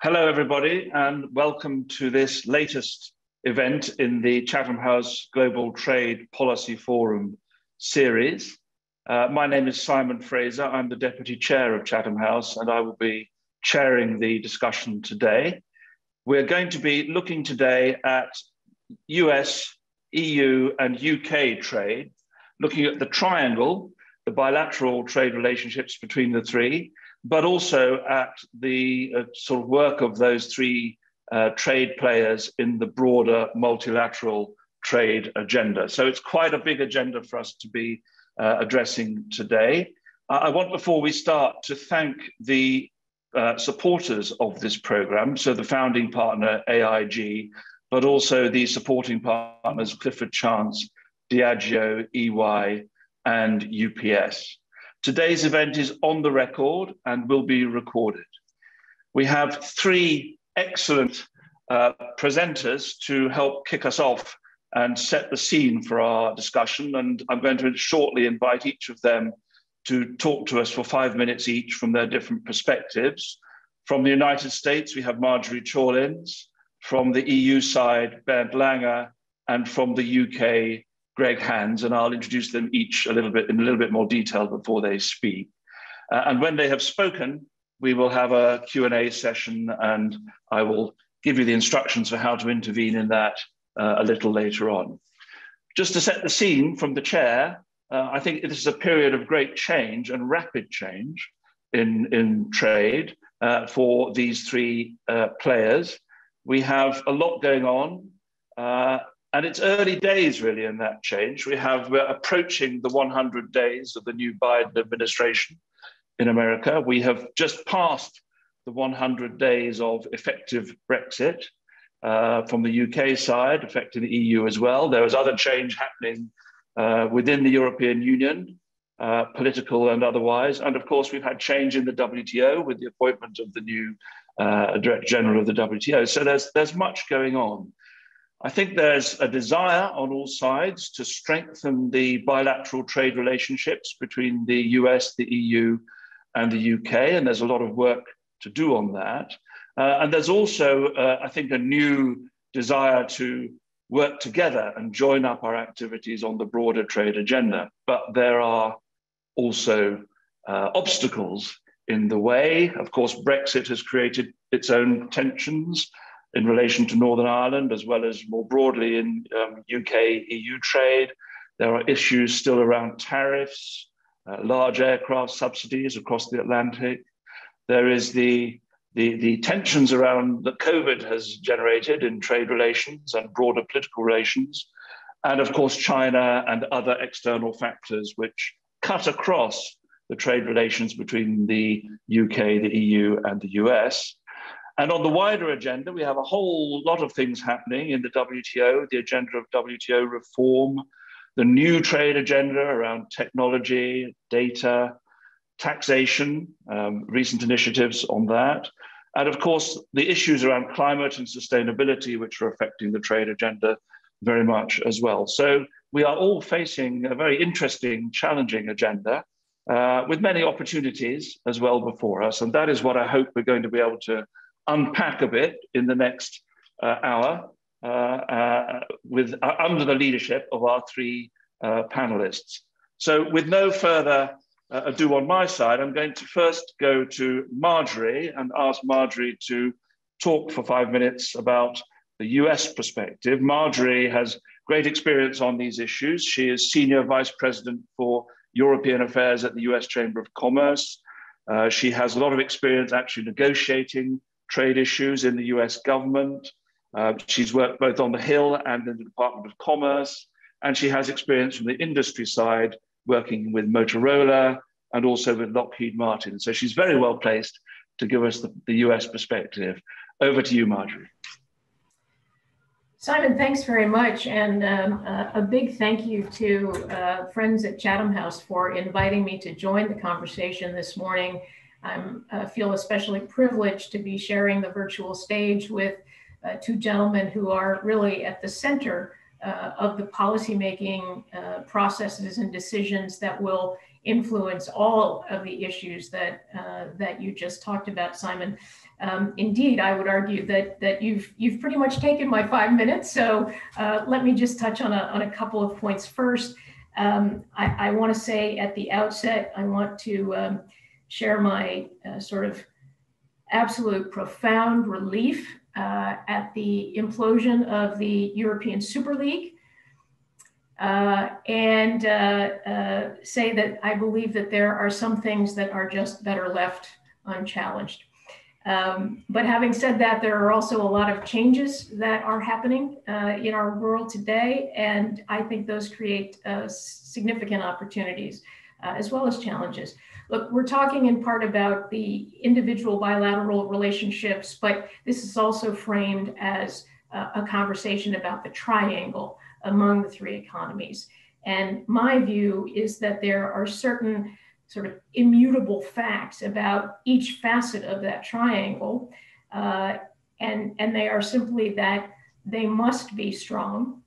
Hello, everybody, and welcome to this latest event in the Chatham House Global Trade Policy Forum series. My name is Simon Fraser. I'm the Deputy Chair of Chatham House, and I will be chairing the discussion today. We're going to be looking today at US, EU, and UK trade, looking at the triangle, the bilateral trade relationships between the three, but also at the sort of work of those three trade players in the broader multilateral trade agenda. So it's quite a big agenda for us to be addressing today. I want, before we start, to thank the supporters of this program, so the founding partner, AIG, but also the supporting partners, Clifford Chance, Diageo, EY, and UPS. Today's event is on the record and will be recorded. We have three excellent presenters to help kick us off and set the scene for our discussion. And I'm going to shortly invite each of them to talk to us for 5 minutes each from their different perspectives. From the United States, we have Marjorie Chorlins. From the EU side, Bernd Langer. And from the UK, Greg Hands, and I'll introduce them each in a little bit more detail before they speak. And when they have spoken, we will have a Q&A session, and I will give you the instructions for how to intervene in that a little later on. Just to set the scene from the chair, I think this is a period of great change and rapid change in trade for these three players. We have a lot going on. And it's early days, really, in that change. We're approaching the 100 days of the new Biden administration in America. We have just passed the 100 days of effective Brexit from the UK side, affecting the EU as well. There was other change happening within the European Union, political and otherwise. And, of course, we've had change in the WTO with the appointment of the new Director General of the WTO. So there's much going on. I think there's a desire on all sides to strengthen the bilateral trade relationships between the US, the EU, and the UK, and there's a lot of work to do on that. And there's also, I think, a new desire to work together and join up our activities on the broader trade agenda. But there are also obstacles in the way. Of course, Brexit has created its own tensions in relation to Northern Ireland, as well as more broadly in UK-EU trade. There are issues still around tariffs, large aircraft subsidies across the Atlantic. There is the tensions around that COVID has generated in trade relations and broader political relations. And of course, China and other external factors which cut across the trade relations between the UK, the EU, and the US. And on the wider agenda, we have a whole lot of things happening in the WTO, the agenda of WTO reform, the new trade agenda around technology, data, taxation, recent initiatives on that. And of course, the issues around climate and sustainability, which are affecting the trade agenda very much as well. So we are all facing a very interesting, challenging agenda with many opportunities as well before us. And that is what I hope we're going to be able to unpack a bit in the next hour under the leadership of our three panelists. So with no further ado on my side, I'm going to first go to Marjorie and ask Marjorie to talk for 5 minutes about the US perspective. Marjorie has great experience on these issues. She is Senior Vice President for European Affairs at the US Chamber of Commerce. She has a lot of experience actually negotiating trade issues in the US government. She's worked both on the Hill and in the Department of Commerce, and she has experience from the industry side, working with Motorola and also with Lockheed Martin. So she's very well placed to give us the US perspective. Over to you, Marjorie. Simon, thanks very much. And a big thank you to friends at Chatham House for inviting me to join the conversation this morning. I feel especially privileged to be sharing the virtual stage with two gentlemen who are really at the center of the policymaking processes and decisions that will influence all of the issues that that you just talked about, Simon. Indeed, I would argue that you've pretty much taken my 5 minutes. So let me just touch on a couple of points first. I want to say at the outset, I want to share my sort of absolute profound relief at the implosion of the European Super League, and say that I believe that there are some things that are just better left unchallenged. But having said that, there are also a lot of changes that are happening in our world today, and I think those create significant opportunities as well as challenges. Look, we're talking in part about the individual bilateral relationships, but this is also framed as a conversation about the triangle among the three economies. And my view is that there are certain sort of immutable facts about each facet of that triangle. And they are simply that they must be strong.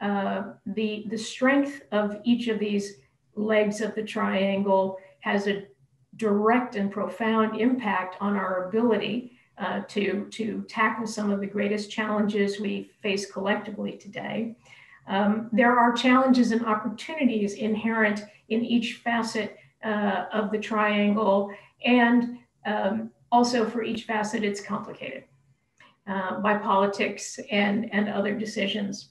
The strength of each of these legs of the triangle has a direct and profound impact on our ability to tackle some of the greatest challenges we face collectively today. There are challenges and opportunities inherent in each facet of the triangle, and also for each facet, it's complicated by politics and other decisions.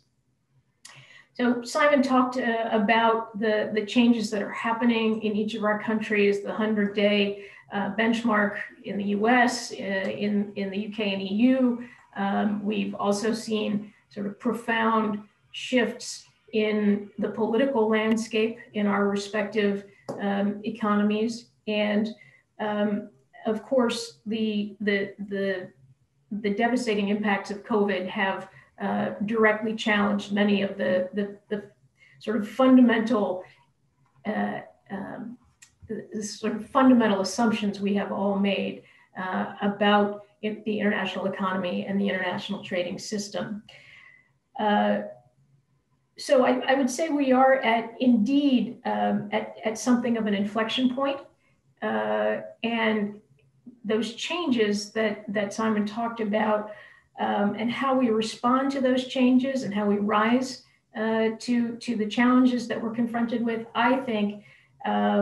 So Simon talked about the changes that are happening in each of our countries, the 100-day benchmark in the US, in the UK and EU. We've also seen sort of profound shifts in the political landscape in our respective economies. And of course, the devastating impacts of COVID have directly challenged many of the sort of fundamental assumptions we have all made about the international economy and the international trading system. So I would say we are at something of an inflection point, and those changes that Simon talked about. And how we respond to those changes and how we rise to the challenges that we're confronted with, I think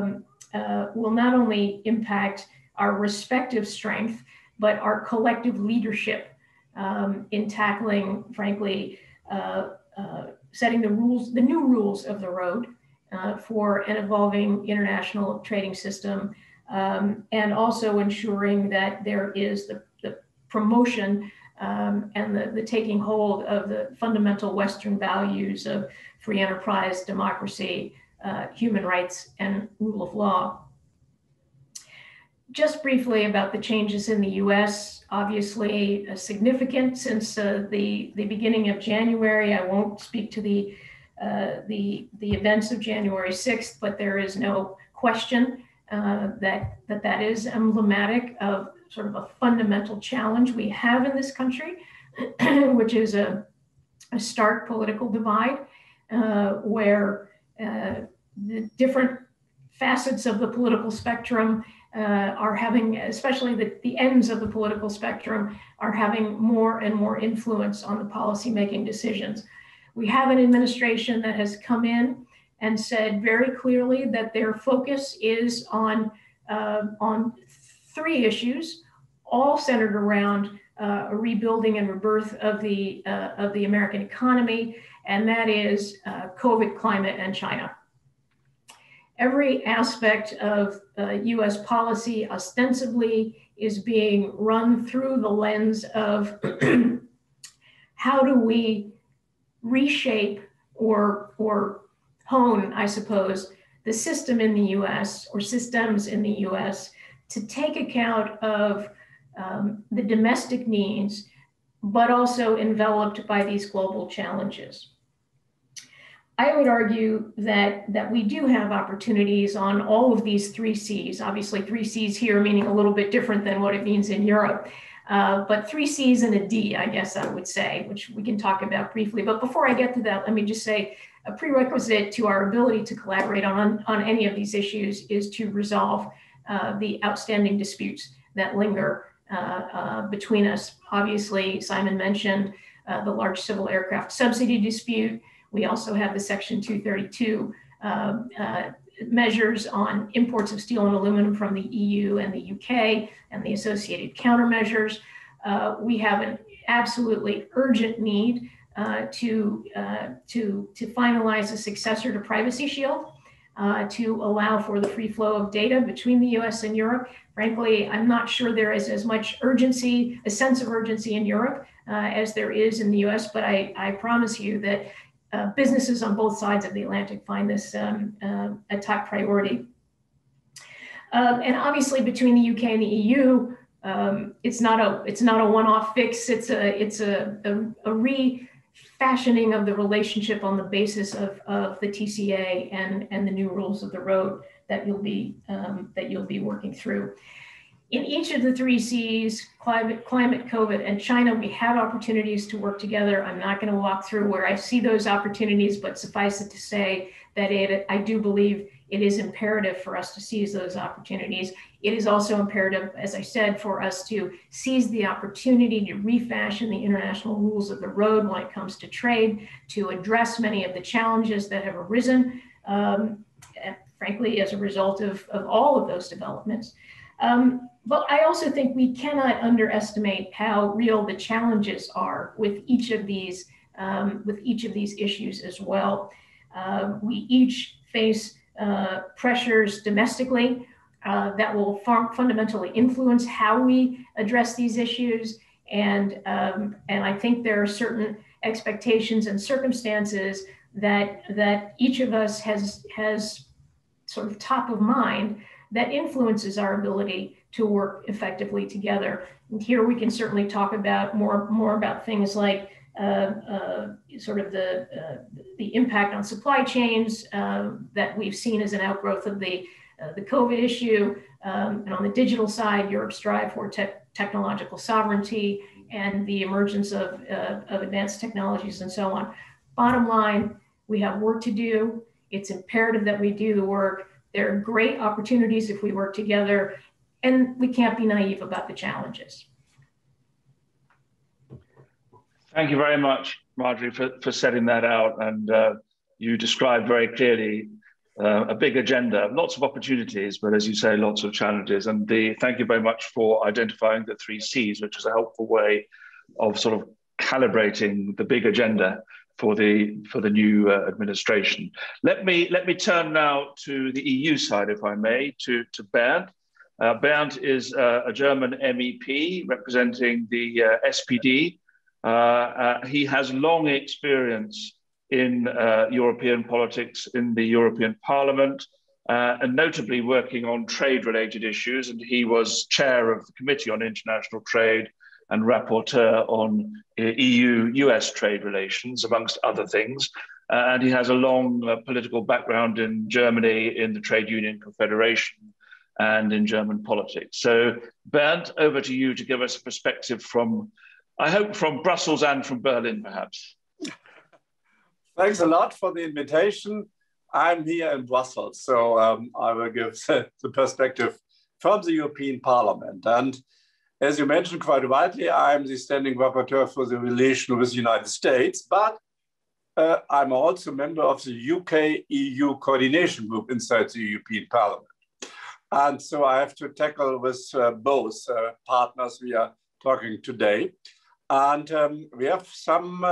will not only impact our respective strength, but our collective leadership in tackling, frankly, setting the new rules of the road for an evolving international trading system, and also ensuring that there is the promotion and the taking hold of the fundamental Western values of free enterprise, democracy, human rights, and rule of law. Just briefly about the changes in the US, obviously significant since the beginning of January. I won't speak to the events of January 6th, but there is no question that is emblematic of sort of a fundamental challenge we have in this country, which is a stark political divide where the different facets of the political spectrum are having, especially the ends of the political spectrum, are having more and more influence on the policymaking decisions. We have an administration that has come in and said very clearly that their focus is on three issues, all centered around a rebuilding and rebirth of the American economy, and that is COVID, climate, and China. Every aspect of US policy ostensibly is being run through the lens of how do we reshape or hone, I suppose, the system in the US or systems in the US to take account of the domestic needs, but also enveloped by these global challenges. I would argue that we do have opportunities on all of these three C's, obviously three C's here meaning a little bit different than what it means in Europe, but three C's and a D, I guess I would say, which we can talk about briefly. But before I get to that, let me just say a prerequisite to our ability to collaborate on any of these issues is to resolve the outstanding disputes that linger between us. Obviously, Simon mentioned the large civil aircraft subsidy dispute. We also have the Section 232 measures on imports of steel and aluminum from the EU and the UK and the associated countermeasures. We have an absolutely urgent need to finalize a successor to Privacy Shield, to allow for the free flow of data between the US and Europe. Frankly, I'm not sure there is as much urgency, a sense of urgency in Europe as there is in the US, but I promise you that businesses on both sides of the Atlantic find this a top priority. And obviously between the UK and the EU, it's not a one-off fix. It's a refashioning of the relationship on the basis of the TCA and the new rules of the road that you'll be working through. In each of the three C's, climate, COVID, and China, we have opportunities to work together. I'm not going to walk through where I see those opportunities, but suffice it to say that I do believe it is imperative for us to seize those opportunities. It is also imperative, as I said, for us to seize the opportunity to refashion the international rules of the road when it comes to trade, to address many of the challenges that have arisen, frankly, as a result of all of those developments. But I also think we cannot underestimate how real the challenges are with each of these issues as well. We each face pressures domestically that will fundamentally influence how we address these issues, and I think there are certain expectations and circumstances that each of us has sort of top of mind that influences our ability to work effectively together. And here we can certainly talk about more about things like sort of the impact on supply chains that we've seen as an outgrowth of the COVID issue. And on the digital side, Europe's drive for technological sovereignty and the emergence of advanced technologies and so on. Bottom line, we have work to do. It's imperative that we do the work. There are great opportunities if we work together, and we can't be naive about the challenges. Thank you very much, Marjorie, for setting that out. And you described very clearly a big agenda, lots of opportunities, but as you say, lots of challenges. And thank you very much for identifying the three C's, which is a helpful way of sort of calibrating the big agenda for the new administration. Let me turn now to the EU side, if I may, to Bernd. Bernd is a German MEP representing the SPD. He has long experience in European politics in the European Parliament, and notably working on trade-related issues. And he was chair of the Committee on International Trade and rapporteur on EU-US trade relations, amongst other things. And he has a long political background in Germany, in the Trade Union Confederation, and in German politics. So Bernd, over to you to give us a perspective from, I hope, from Brussels and from Berlin, perhaps. Thanks a lot for the invitation. I'm here in Brussels, so I will give the perspective from the European Parliament. And as you mentioned quite rightly, I'm the standing rapporteur for the relation with the United States, but I'm also a member of the UK-EU coordination group inside the European Parliament. And so I have to tackle with both partners we are talking today. And we have some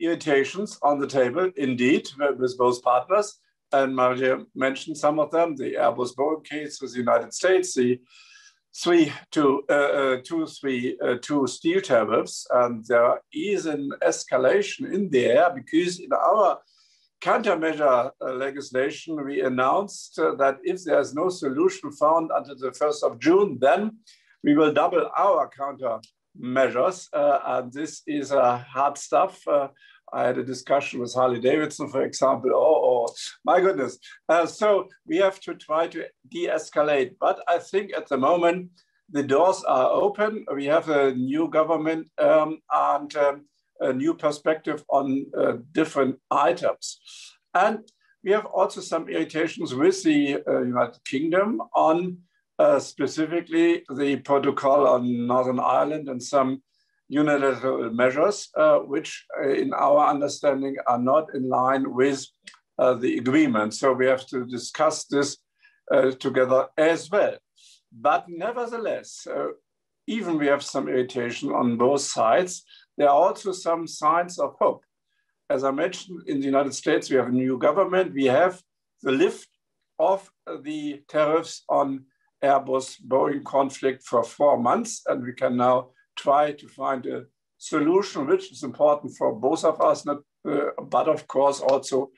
irritations on the table, indeed, with both partners. And Marjorie mentioned some of them, the Airbus Boeing case with the United States, the 232 steel tariffs, and there is an escalation in there because in our countermeasure legislation, we announced that if there is no solution found until the 1st of June, then we will double our countermeasures. And this is hard stuff. I had a discussion with Harley Davidson, for example. Oh my goodness. So we have to try to de-escalate. But I think at the moment, the doors are open. We have a new government and a new perspective on different items. And we have also some irritations with the United Kingdom on specifically the protocol on Northern Ireland and some unilateral measures, which in our understanding are not in line with the agreement. So we have to discuss this together as well. But nevertheless, even we have some irritation on both sides. There are also some signs of hope. As I mentioned, in the United States, we have a new government. We have the lift of the tariffs on Airbus-Boeing conflict for 4 months, and we can now try to find a solution, which is important for both of us, but of course also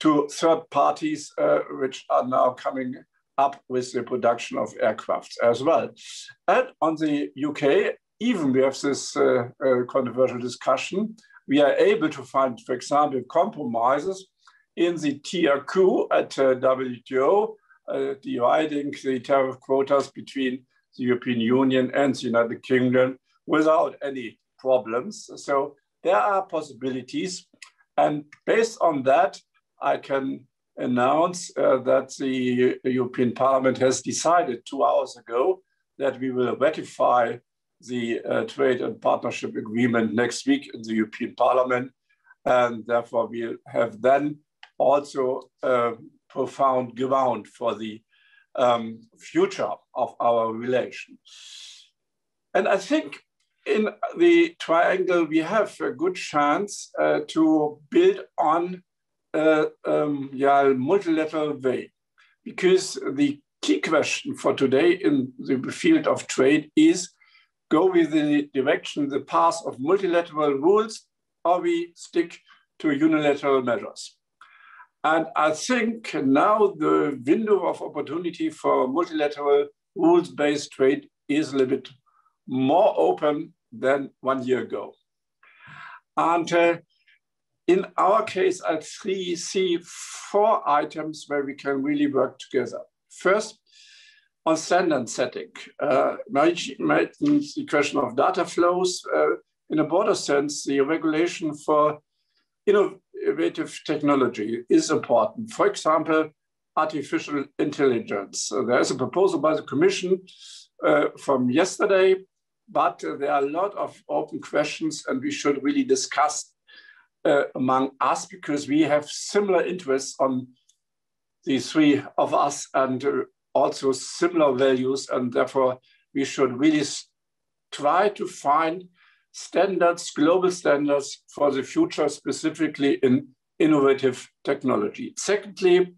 to third parties, which are now coming up with the production of aircraft as well. And on the UK, even we have this controversial discussion, we are able to find, for example, compromises in the TRQ at WTO, dividing the tariff quotas between the European Union and the United Kingdom without any problems. So there are possibilities. And based on that, I can announce that the European Parliament has decided 2 hours ago that we will ratify the trade and partnership agreement next week in the European Parliament. And therefore we have then also profound ground for the future of our relation. And I think in the triangle, we have a good chance to build on a multilateral way, because the key question for today in the field of trade is, go with the direction, the path of multilateral rules, or we stick to unilateral measures. And I think now the window of opportunity for multilateral rules-based trade is a little bit more open than 1 year ago. And in our case, I see four items where we can really work together. First, on standard setting. The question of data flows. In a broader sense, the regulation for innovative technology is important. For example, artificial intelligence. So there is a proposal by the Commission from yesterday, but there are a lot of open questions, and we should really discuss among us, because we have similar interests on the three of us, and also similar values, and therefore we should really try to find standards, global standards for the future, specifically in innovative technology. Secondly,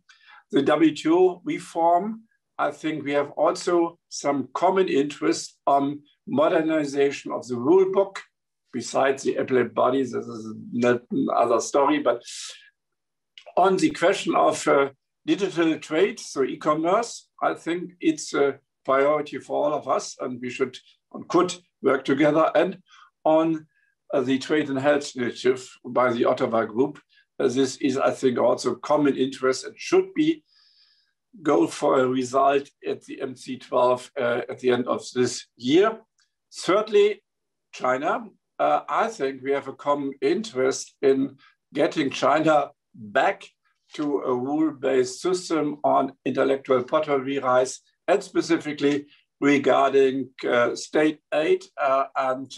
the WTO reform. I think we have also some common interest on modernization of the rule book. Besides the appellate bodies, this is another story, but on the question of digital trade, so e-commerce, I think it's a priority for all of us, and we should and could work together. And on the trade and health initiative by the Ottawa Group. This is, I think, also common interest and should be go for a result at the MC12 at the end of this year. Thirdly, China. I think we have a common interest in getting China back to a rule-based system on intellectual property rights, and specifically regarding state aid and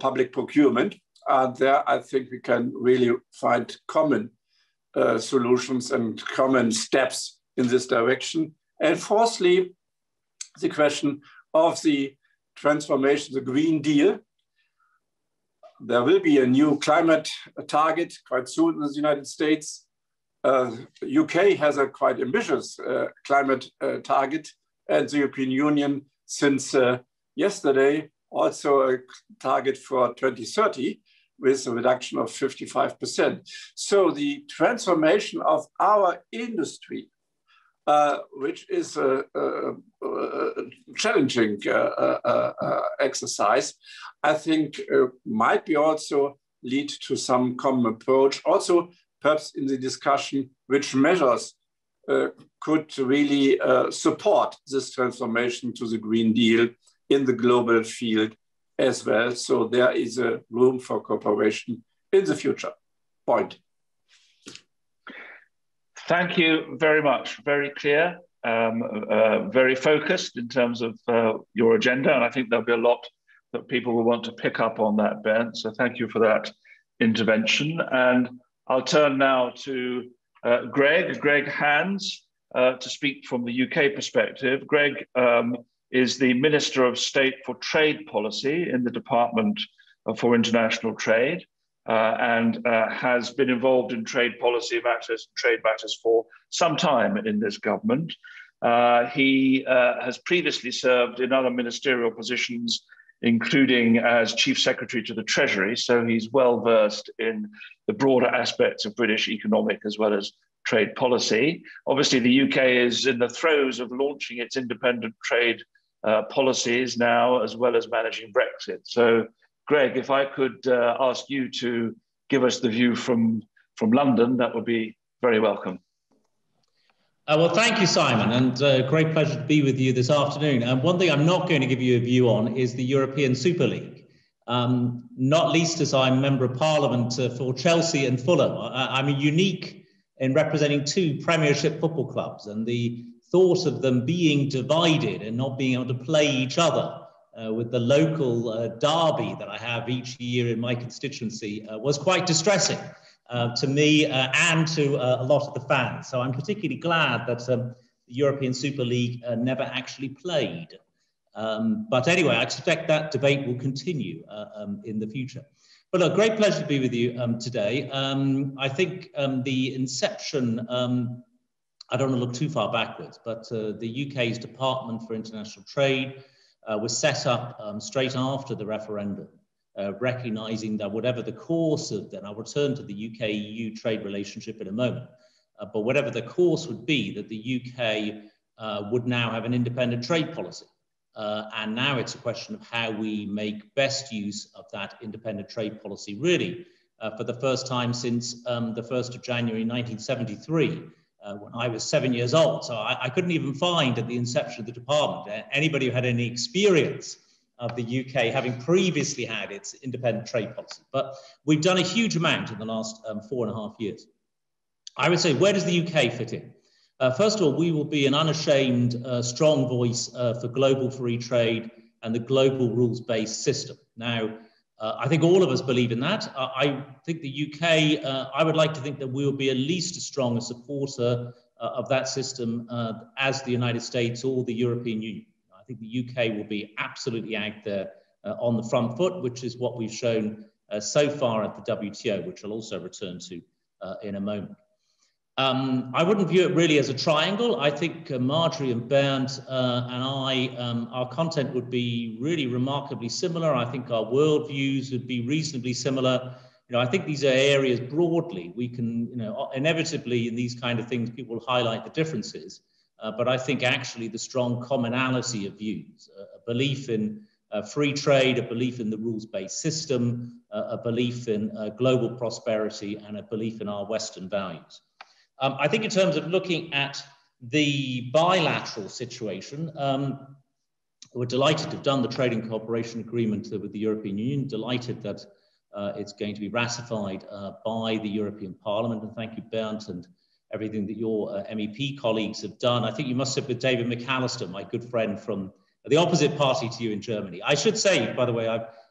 public procurement. And there, I think we can really find common solutions and common steps in this direction. And fourthly, the question of the transformation, the Green Deal. There will be a new climate target quite soon in the United States. UK has a quite ambitious climate target, and the European Union since yesterday also a target for 2030 with a reduction of 55%. So the transformation of our industry, which is a challenging exercise, I think might be also lead to some common approach. Also, perhaps in the discussion, which measures could really support this transformation to the Green Deal in the global field as well. So there is a room for cooperation in the future. Point. Thank you very much. Very clear, very focused in terms of your agenda. And I think there'll be a lot that people will want to pick up on that, Bernd. So thank you for that intervention. And I'll turn now to Greg Hands to speak from the UK perspective. Greg is the Minister of State for Trade Policy in the Department for International Trade, and has been involved in trade policy matters, trade matters for some time in this government. He has previously served in other ministerial positions, including as Chief Secretary to the Treasury, so he's well-versed in the broader aspects of British economic as well as trade policy. Obviously, the UK is in the throes of launching its independent trade policies now, as well as managing Brexit. So, Greg, if I could ask you to give us the view from London, that would be very welcome. Well, thank you, Simon, and great pleasure to be with you this afternoon. And one thing I'm not going to give you a view on is the European Super League, not least as I'm Member of Parliament for Chelsea and Fulham. I'm unique in representing two Premiership football clubs, and the thought of them being divided and not being able to play each other with the local derby that I have each year in my constituency was quite distressing to me and to a lot of the fans. So I'm particularly glad that the European Super League never actually played. But anyway, I expect that debate will continue in the future. But look, great pleasure to be with you today. I think the inception, I don't want to look too far backwards, but the UK's Department for International Trade was set up straight after the referendum, recognising that whatever the course of, then I'll return to the UK-EU trade relationship in a moment, but whatever the course would be, that the UK would now have an independent trade policy. And now it's a question of how we make best use of that independent trade policy, really, for the first time since the 1st of January 1973, when I was 7 years old. So I couldn't even find at the inception of the department anybody who had any experience of the UK having previously had its independent trade policy. But we've done a huge amount in the last 4.5 years. I would say, where does the UK fit in? First of all, we will be an unashamed, strong voice for global free trade and the global rules-based system. Now, I think all of us believe in that. I think the UK, I would like to think that we will be at least as strong a supporter of that system as the United States or the European Union. I think the UK will be absolutely out there on the front foot, which is what we've shown so far at the WTO, which I'll also return to in a moment. I wouldn't view it really as a triangle. I think Marjorie and Bernd and I, our content would be really remarkably similar. I think our worldviews would be reasonably similar. You know, I think these are areas broadly we can, you know, inevitably in these kind of things, people highlight the differences. But I think actually the strong commonality of views, a belief in free trade, a belief in the rules-based system, a belief in global prosperity, and a belief in our Western values. I think in terms of looking at the bilateral situation, we're delighted to have done the Trade and Cooperation Agreement with the European Union, delighted that it's going to be ratified by the European Parliament. And thank you, Bernd, and everything that your MEP colleagues have done. I think you must have been David McAllister, my good friend from the opposite party to you in Germany. I should say, by the way,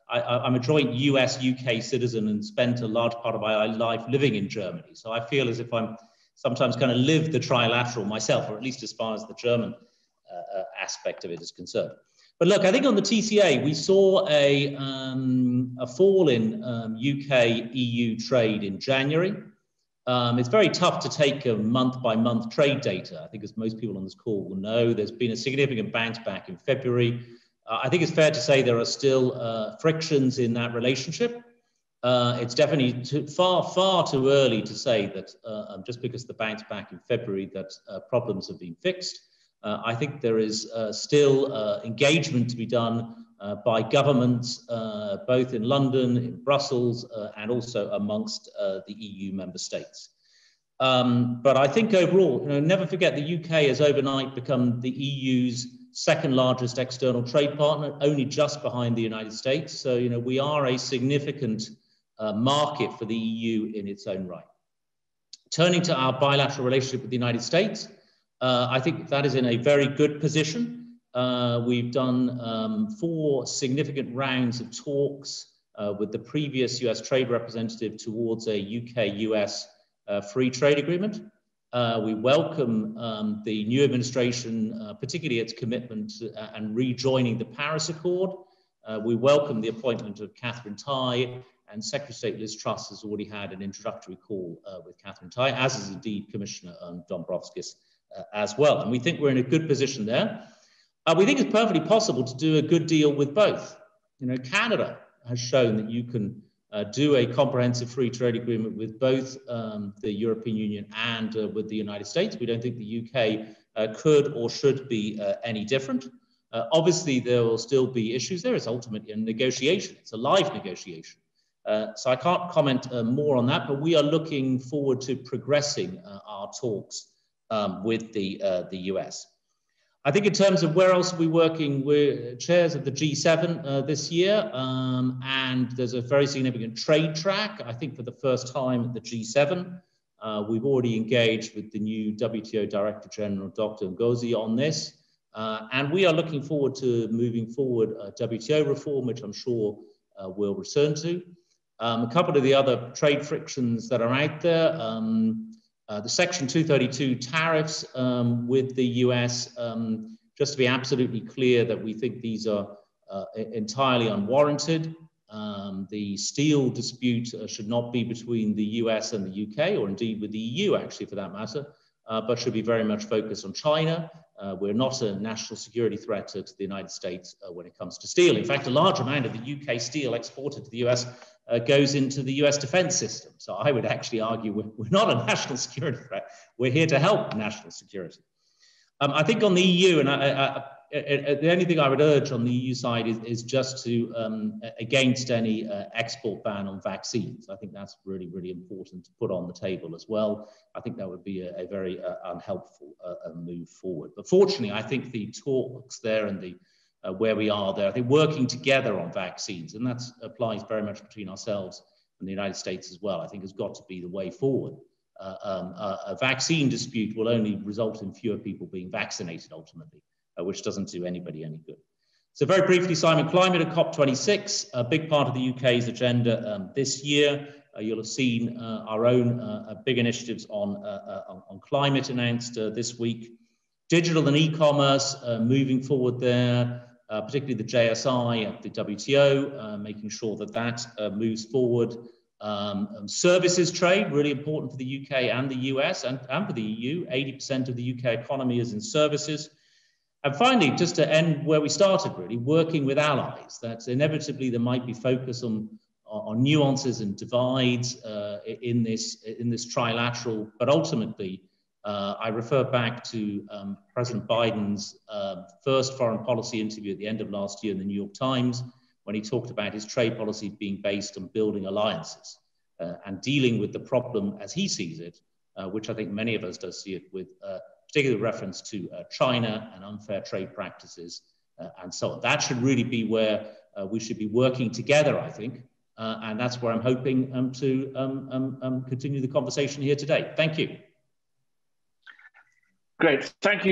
I'm a joint US-UK citizen and spent a large part of my life living in Germany. So I feel as if I'm sometimes kind of live the trilateral myself, or at least as far as the German aspect of it is concerned. But look, I think on the TCA, we saw a fall in UK-EU trade in January. It's very tough to take a month-by-month trade data. I think as most people on this call will know, there's been a significant bounce back in February. I think it's fair to say there are still frictions in that relationship. It's definitely far too early to say that just because the bounce back in February that problems have been fixed. I think there is still engagement to be done by governments, both in London, in Brussels, and also amongst the EU member states. But I think overall, you know, never forget the UK has overnight become the EU's second largest external trade partner, only just behind the United States. So, you know, we are a significant market for the EU in its own right. Turning to our bilateral relationship with the United States, I think that is in a very good position. We've done 4 significant rounds of talks with the previous US trade representative towards a UK-US free trade agreement. We welcome the new administration, particularly its commitment and rejoining the Paris Accord. We welcome the appointment of Catherine Tai, and Secretary of State Liz Truss has already had an introductory call with Catherine Tai, as is indeed Commissioner Dombrovskis as well. And we think we're in a good position there. We think it's perfectly possible to do a good deal with both. You know, Canada has shown that you can do a comprehensive free trade agreement with both the European Union and with the United States. We don't think the UK could or should be any different. Obviously, there will still be issues. There is ultimately a negotiation. It's a live negotiation. So I can't comment more on that, but we are looking forward to progressing our talks with the US. I think in terms of where else are we working, we're chairs of the G7 this year, and there's a very significant trade track, I think for the first time at the G7. We've already engaged with the new WTO Director General, Dr. Ngozi, on this, and we are looking forward to moving forward WTO reform, which I'm sure we'll return to. A couple of the other trade frictions that are out there, the Section 232 tariffs with the US, just to be absolutely clear that we think these are entirely unwarranted. The steel dispute should not be between the US and the UK, or indeed with the EU actually for that matter, but should be very much focused on China. We're not a national security threat to the United States when it comes to steel. In fact, a large amount of the UK steel exported to the US goes into the US defense system. So I would actually argue we're not a national security threat. We're here to help national security. I think on the EU, and the only thing I would urge on the EU side is just to, against any export ban on vaccines. I think that's really, really important to put on the table as well. I think that would be a very unhelpful move forward. But fortunately, I think the talks there and the where we are there, I think working together on vaccines, and that applies very much between ourselves and the United States as well, I think has got to be the way forward. A vaccine dispute will only result in fewer people being vaccinated ultimately, which doesn't do anybody any good. So very briefly, Simon, climate at COP26, a big part of the UK's agenda this year. You'll have seen our own big initiatives on climate announced this week. Digital and e-commerce, moving forward there, particularly the JSI at the WTO, making sure that that moves forward. Services trade, really important for the UK and the US and for the EU. 80% of the UK economy is in services. And finally, just to end where we started really, working with allies. That's inevitably there might be focus on nuances and divides in this trilateral, but ultimately I refer back to President Biden's first foreign policy interview at the end of last year in the New York Times, when he talked about his trade policy being based on building alliances and dealing with the problem as he sees it, which I think many of us do see it with, particularly reference to China and unfair trade practices and so on. That should really be where we should be working together, I think, and that's where I'm hoping to continue the conversation here today. Thank you. Great. Thank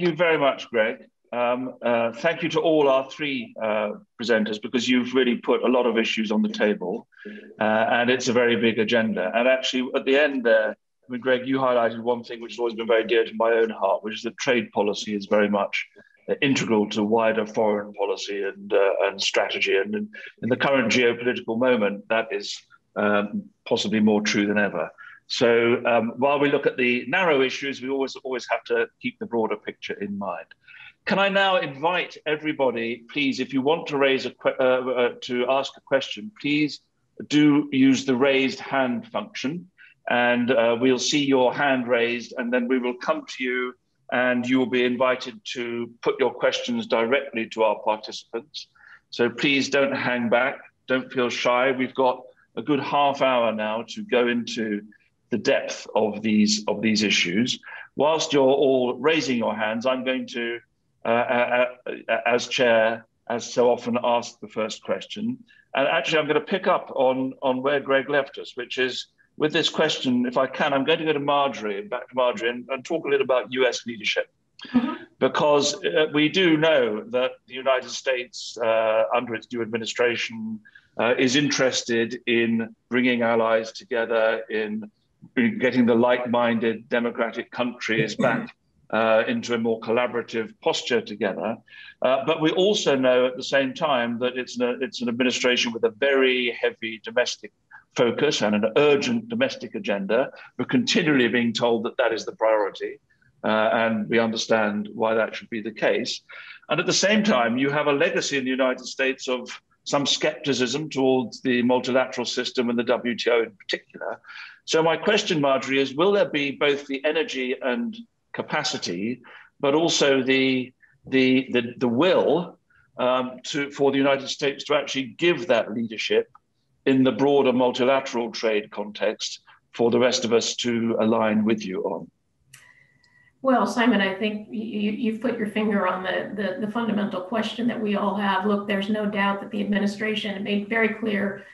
you very much, Greg. Thank you to all our 3 presenters, because you've really put a lot of issues on the table, and it's a very big agenda. And actually, at the end there, I mean, Greg, you highlighted one thing which has always been very dear to my own heart, which is that trade policy is very much integral to wider foreign policy and strategy. And in the current geopolitical moment, that is possibly more true than ever. So while we look at the narrow issues, we always have to keep the broader picture in mind. Can I now invite everybody, please, if you want to raise to ask a question, please do use the raised hand function. And we'll see your hand raised, and then we will come to you, and you will be invited to put your questions directly to our participants. So please don't hang back, don't feel shy. We've got a good half hour now to go into the depth of these issues. Whilst you're all raising your hands, I'm going to, as chair, as so often, ask the first question. And actually, I'm going to pick up on where Greg left us, which is with this question, if I can, I'm going to go to Marjorie, back to Marjorie, and talk a little about US leadership. Mm-hmm. Because we do know that the United States, under its new administration, is interested in bringing allies together, in getting the like-minded democratic countries back into a more collaborative posture together. But we also know at the same time that it's an administration with a very heavy domestic focus and an urgent domestic agenda. We're continually being told that that is the priority. And we understand why that should be the case. And at the same time, you have a legacy in the United States of some skepticism towards the multilateral system and the WTO in particular. So my question, Marjorie, is will there be both the energy and capacity, but also the will for the United States to actually give that leadership in the broader multilateral trade context for the rest of us to align with you on? Well, Simon, I think you've put your finger on the fundamental question that we all have. Look, there's no doubt that the administration made very clear,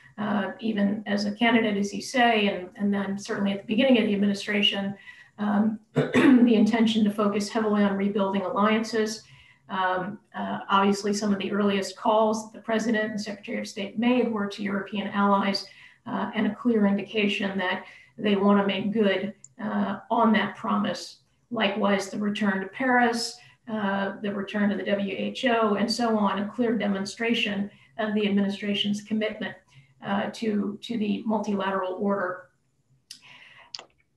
even as a candidate, as you say, and then certainly at the beginning of the administration, the intention to focus heavily on rebuilding alliances. Obviously, some of the earliest calls that the President and Secretary of State made were to European allies, and a clear indication that they want to make good on that promise. Likewise, the return to Paris, the return to the WHO, and so on, a clear demonstration of the administration's commitment to the multilateral order.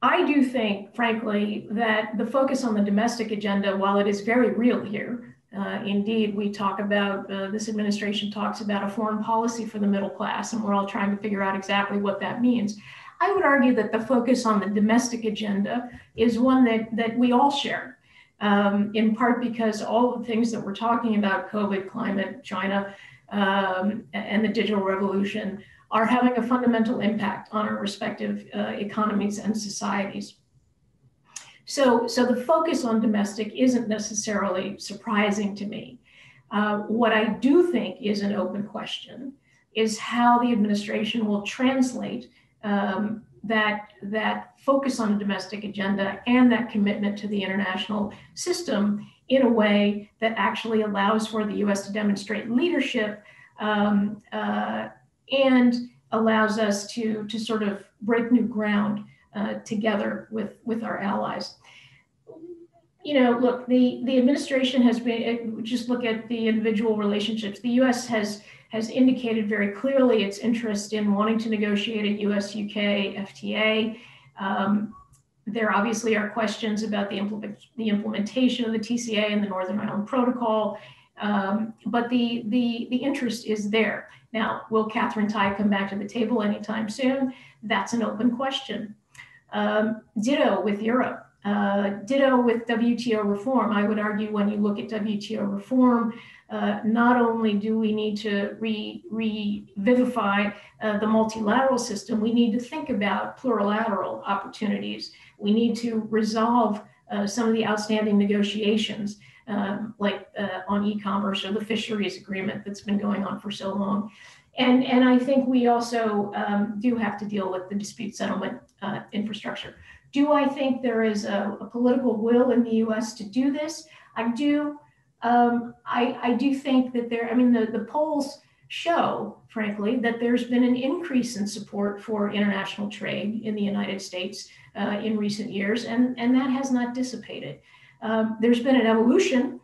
I do think, frankly, that the focus on the domestic agenda, while it is very real here, indeed, we talk about, this administration talks about a foreign policy for the middle class, and we're all trying to figure out exactly what that means. I would argue that the focus on the domestic agenda is one that we all share, in part because all the things that we're talking about, COVID, climate, China, and the digital revolution, are having a fundamental impact on our respective economies and societies. So the focus on domestic isn't necessarily surprising to me. What I do think is an open question is how the administration will translate that focus on the domestic agenda and that commitment to the international system in a way that actually allows for the U.S. to demonstrate leadership and allows us to sort of break new ground together with our allies. You know, look, the administration has been, just look at the individual relationships. The U.S. has indicated very clearly its interest in wanting to negotiate a US-UK FTA. There obviously are questions about the implementation of the TCA and the Northern Ireland Protocol, but the interest is there. Now, will Catherine Tai come back to the table anytime soon? That's an open question. Ditto with Europe. Ditto with WTO reform. I would argue when you look at WTO reform, not only do we need to revivify the multilateral system, we need to think about plurilateral opportunities. We need to resolve some of the outstanding negotiations like on e-commerce or the fisheries agreement that's been going on for so long. And I think we also do have to deal with the dispute settlement infrastructure. Do I think there is a political will in the U.S. to do this? I do. I do think that there, I mean, the polls show, frankly, that there's been an increase in support for international trade in the United States in recent years, and that has not dissipated. There's been an evolution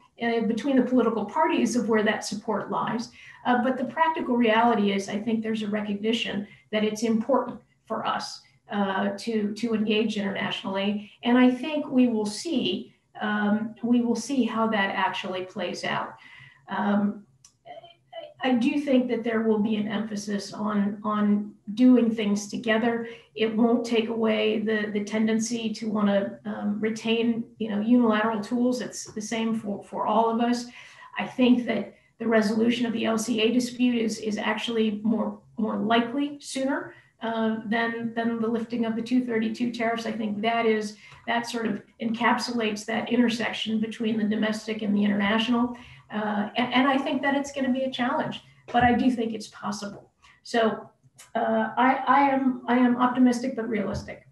between the political parties of where that support lies, but the practical reality is I think there's a recognition that it's important for us to engage internationally, and I think we will see how that actually plays out. I do think that there will be an emphasis on doing things together. It won't take away the tendency to want to retain, you know, unilateral tools. It's the same for all of us. I think that the resolution of the LCA dispute is actually more likely sooner than the lifting of the 232 tariffs. I think that sort of encapsulates that intersection between the domestic and the international. And I think that it's going to be a challenge, but I do think it's possible. So I am optimistic but realistic.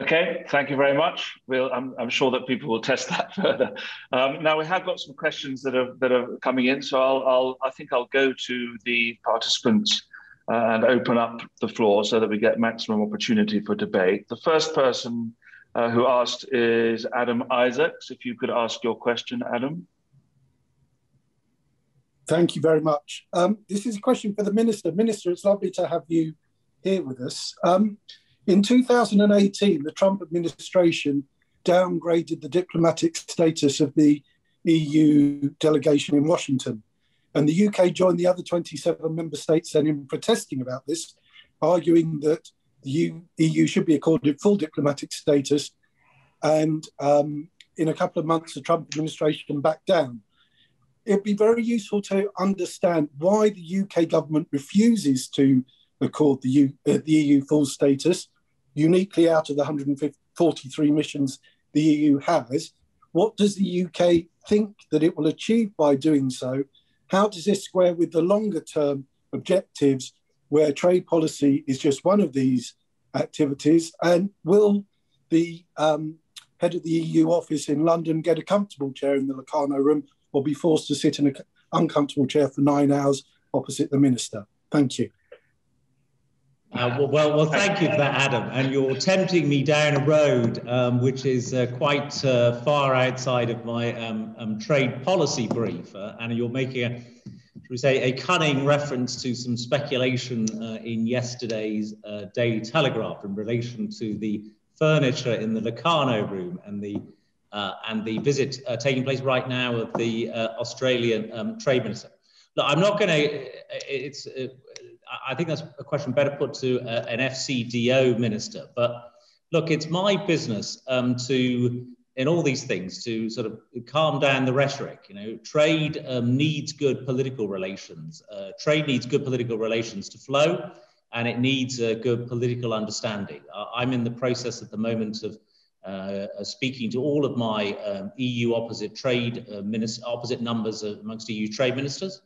Okay, thank you very much. I'm sure that people will test that further. Now we have got some questions that are coming in, so I think I'll go to the participants and open up the floor so that we get maximum opportunity for debate. The first person who asked is Adam Isaacs. If you could ask your question, Adam. Thank you very much. This is a question for the Minister. Minister, it's lovely to have you here with us. In 2018, the Trump administration downgraded the diplomatic status of the EU delegation in Washington. And the UK joined the other 27 member states then in protesting about this, arguing that the EU should be accorded full diplomatic status. And in a couple of months, the Trump administration backed down. It'd be very useful to understand why the UK government refuses to accord the EU full status, uniquely out of the 143 missions the EU has. What does the UK think that it will achieve by doing so? How does this square with the longer term objectives where trade policy is just one of these activities? And will the head of the EU office in London get a comfortable chair in the Locarno room or be forced to sit in an uncomfortable chair for 9 hours opposite the minister? Thank you. Well, thank you for that, Adam. And you're tempting me down a road which is quite far outside of my trade policy brief. And you're making a, should we say, a cunning reference to some speculation in yesterday's Daily Telegraph in relation to the furniture in the Locarno room and the visit taking place right now of the Australian trade minister. Look, I'm not going to. I think that's a question better put to an FCDO minister. But look, it's my business in all these things, to sort of calm down the rhetoric. You know, trade needs good political relations. Trade needs good political relations to flow, and it needs a good political understanding. I'm in the process at the moment of speaking to all of my EU opposite trade opposite numbers amongst EU trade ministers.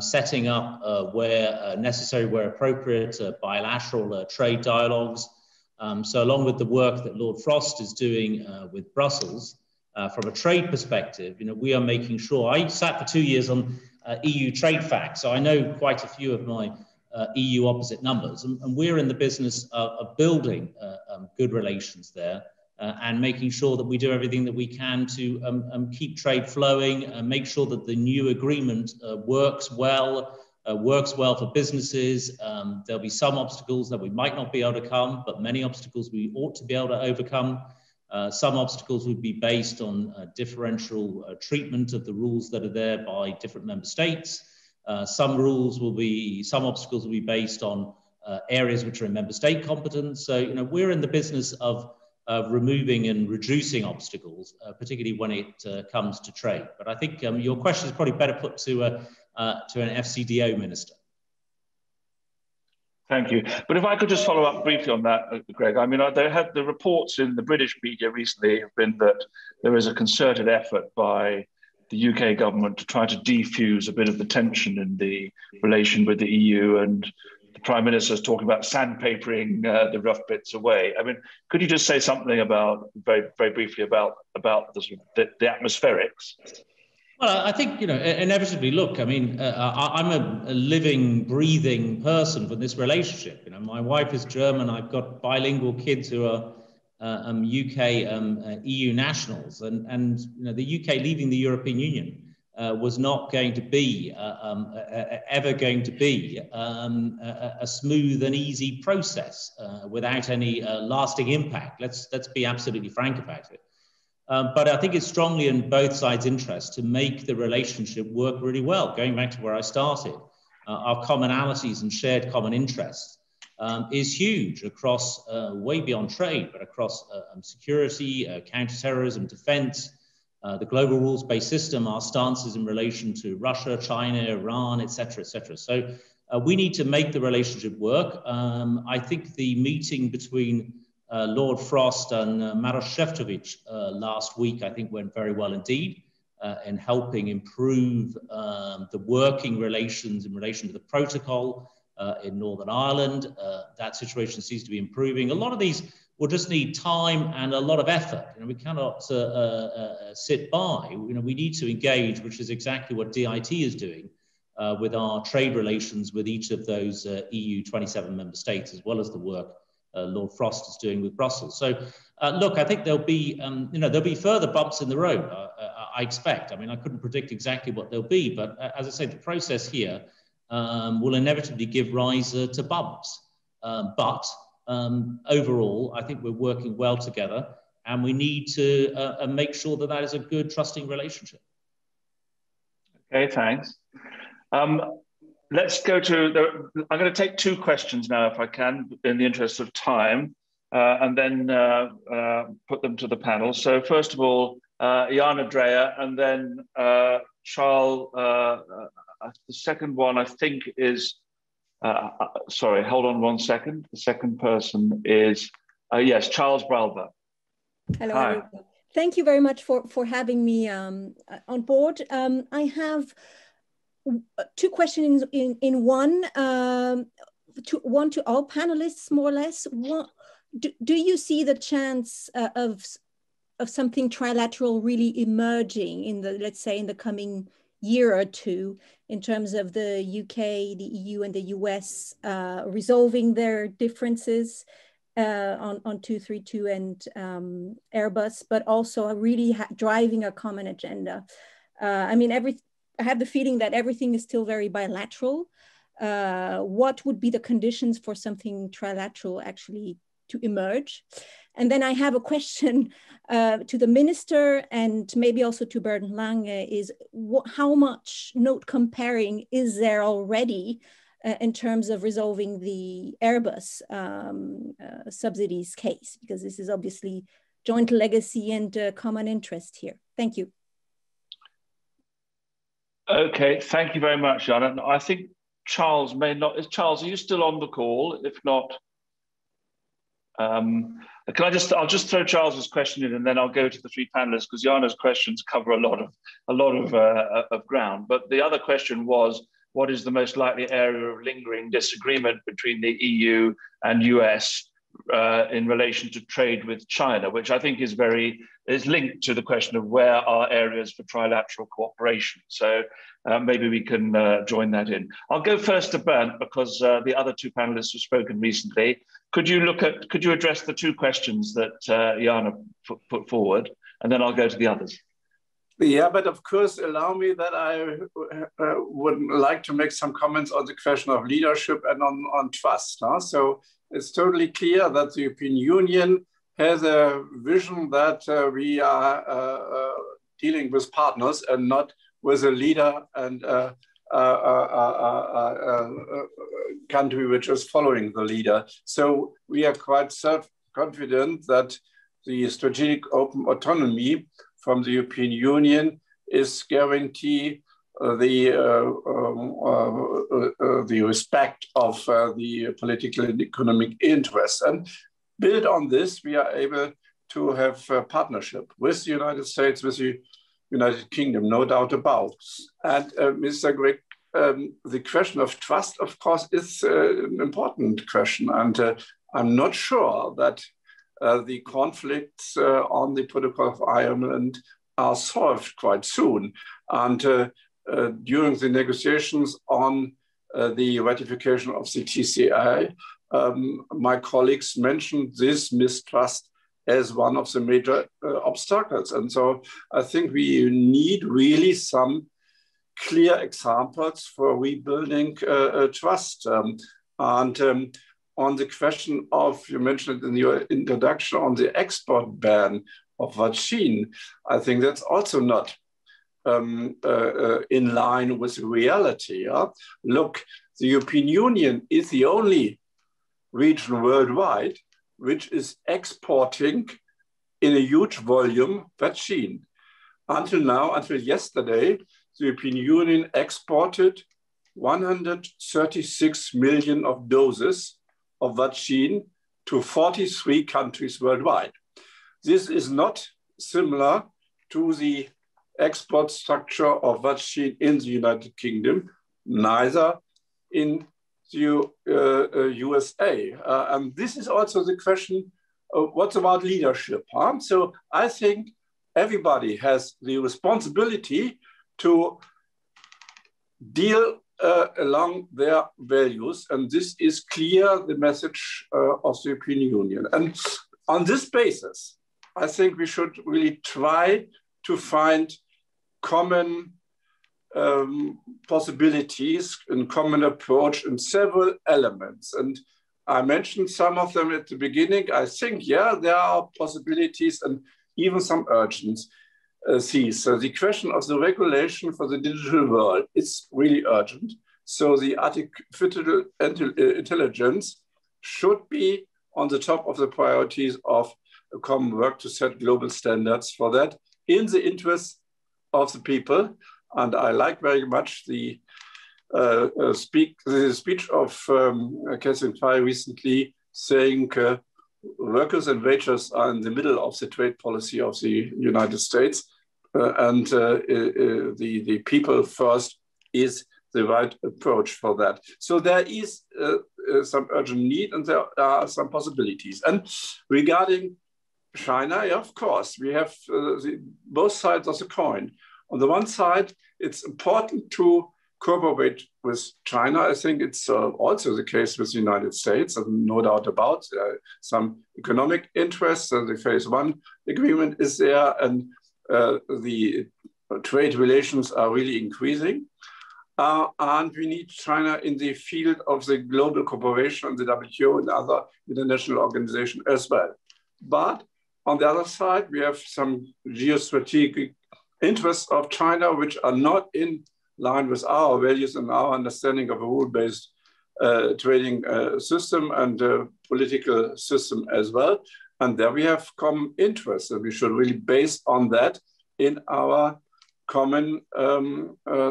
Setting up, where necessary, where appropriate, bilateral trade dialogues. So along with the work that Lord Frost is doing with Brussels, from a trade perspective, you know, we are making sure. I sat for 2 years on EU trade facts, so I know quite a few of my EU opposite numbers, and we're in the business of building good relations there and making sure that we do everything that we can to keep trade flowing and make sure that the new agreement works well for businesses. There'll be some obstacles that we might not be able to come, but many obstacles we ought to be able to overcome. Some obstacles would be based on differential treatment of the rules that are there by different member states. Some obstacles will be based on areas which are in member state competence. So, you know, we're in the business of removing and reducing obstacles, particularly when it comes to trade. But I think your question is probably better put to an FCDO minister. Thank you. But if I could just follow up briefly on that, Greg. I mean, there have the reports in the British media recently have been that there is a concerted effort by the UK government to try to defuse a bit of the tension in the relation with the EU, and the Prime Minister is talking about sandpapering the rough bits away. I mean, could you just say something about, very, very briefly, about the atmospherics? Well, I think, you know, inevitably, look, I mean, I'm a living, breathing person for this relationship. You know, my wife is German. I've got bilingual kids who are UK EU nationals, and you know, the UK leaving the European Union was not going to be, ever going to be, a smooth and easy process without any lasting impact. Let's be absolutely frank about it. But I think it's strongly in both sides' interest to make the relationship work really well. Going back to where I started, our commonalities and shared common interests is huge across, way beyond trade, but across security, counterterrorism, defense, the global rules-based system, our stances in relation to Russia, China, Iran, et cetera, et cetera. So we need to make the relationship work. I think the meeting between Lord Frost and Maros Shevchovich last week, I think, went very well indeed in helping improve the working relations in relation to the protocol in Northern Ireland. That situation seems to be improving. A lot of these will just need time and a lot of effort. You know, we cannot sit by. You know, we need to engage, which is exactly what DIT is doing with our trade relations with each of those EU 27 member states, as well as the work Lord Frost is doing with Brussels. So, look, I think there'll be, there'll be further bumps in the road. I expect. I mean, I couldn't predict exactly what they'll be, but as I say, the process here will inevitably give rise to bumps. But overall, I think we're working well together, and we need to make sure that that is a good, trusting relationship. Okay, thanks. Let's go to, I'm going to take two questions now, if I can, in the interest of time, and then put them to the panel. So first of all, Jana Dreyer, and then Charles, the second one, I think is, sorry, hold on one second. The second person is, yes, Charles Bralva. Hello. Hi. Thank you very much for having me on board. I have two questions in one, one to all panelists, more or less. What, do you see the chance of something trilateral really emerging in the, let's say, in the coming year or two, in terms of the UK, the EU and the US resolving their differences on 232 and Airbus, but also really driving a common agenda? I mean, I have the feeling that everything is still very bilateral. What would be the conditions for something trilateral actually to emerge? And then I have a question to the minister and maybe also to Bernd Lange, is how much note comparing is there already in terms of resolving the Airbus subsidies case? Because this is obviously joint legacy and common interest here. Thank you. Okay, thank you very much, Jana. I think Charles may not, Charles, are you still on the call? If not, I'll just throw Charles's question in, and then I'll go to the three panelists, because Jana's questions cover a lot of ground. But the other question was, what is the most likely area of lingering disagreement between the EU and US in relation to trade with China, which I think is linked to the question of where are areas for trilateral cooperation. So maybe we can join that in. I'll go first to Bernd, because the other two panelists have spoken recently. Could you address the two questions that Jana put forward, and then I'll go to the others? Yeah, but of course, allow me that I would like to make some comments on the question of leadership and on trust. Huh? So it's totally clear that the European Union has a vision that we are dealing with partners and not with a leader and country which is following the leader. So we are quite self-confident that the strategic open autonomy from the European Union is guarantee the respect of the political and economic interests. And built on this, we are able to have a partnership with the United States, with the United Kingdom, no doubt about. And Mr. Greg, the question of trust, of course, is an important question. And I'm not sure that the conflicts on the Protocol of Ireland are solved quite soon. And during the negotiations on the ratification of the TCA, my colleagues mentioned this mistrust as one of the major obstacles. And so I think we need really some clear examples for rebuilding trust. On the question of, you mentioned it in your introduction, on the export ban of vaccine, I think that's also not in line with reality. Yeah? Look, the European Union is the only region worldwide which is exporting in a huge volume vaccine. Until now, until yesterday, the European Union exported 136 million of doses of vaccine to 43 countries worldwide. This is not similar to the export structure of vaccine in the United Kingdom, neither in the USA. And this is also the question, what's about leadership? Huh? So I think everybody has the responsibility to deal along their values. And this is clear, the message of the European Union. And on this basis, I think we should really try to find common possibilities and common approach in several elements. And I mentioned some of them at the beginning. I think, yeah, there are possibilities and even some urgencies. So the question of the regulation for the digital world is really urgent. So the artificial intelligence should be on the top of the priorities of a common work to set global standards for that in the interest of the people. And I like very much the speech of Catherine Tai recently saying workers and wages are in the middle of the trade policy of the United States. And the people first is the right approach for that. So there is some urgent need and there are some possibilities. And regarding China, yeah, of course, we have both sides of the coin. On the one side, it's important to cooperate with China. I think it's also the case with the United States, and no doubt about some economic interests. The phase one agreement is there, and the trade relations are really increasing. And we need China in the field of the global cooperation and the WTO and other international organizations as well. But on the other side, we have some geostrategic interests of China, which are not in line with our values and our understanding of a rule-based trading system and political system as well. And there we have common interests, and we should really base on that in our common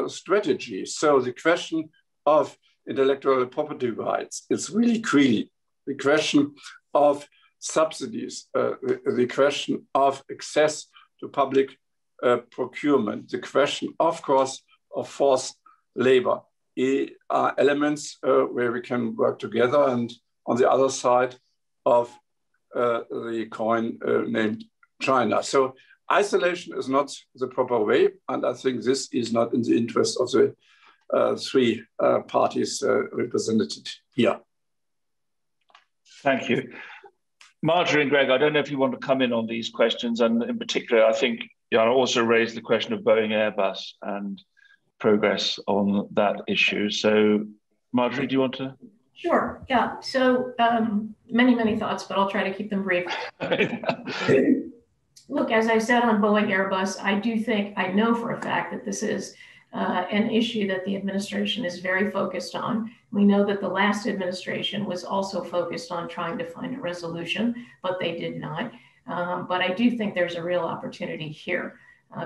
strategy. So the question of intellectual property rights is really key. The question of subsidies, the question of access to public procurement, the question, of course, of forced labor are elements where we can work together. And on the other side of the coin named China. So isolation is not the proper way. And I think this is not in the interest of the three parties represented here. Thank you. Marjorie and Greg, I don't know if you want to come in on these questions. And in particular, I think I also raised the question of Boeing and Airbus and progress on that issue. So Marjorie, do you want to? Sure, yeah. So many thoughts, but I'll try to keep them brief. Look, as I said on Boeing Airbus, I do think, I know for a fact that this is an issue that the administration is very focused on. We know that the last administration was also focused on trying to find a resolution, but they did not. But I do think there's a real opportunity here.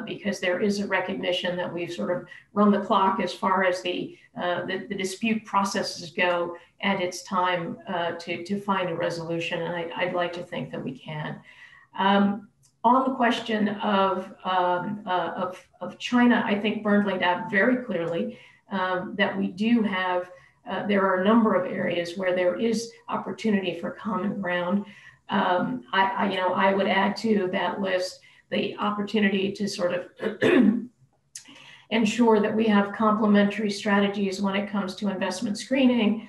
Because there is a recognition that we've sort of run the clock as far as the dispute processes go, and it's time to find a resolution. And I'd like to think that we can. On the question of China, I think Bernd laid out very clearly that we do have, there are a number of areas where there is opportunity for common ground. I would add to that list the opportunity to sort of ensure that we have complementary strategies when it comes to investment screening,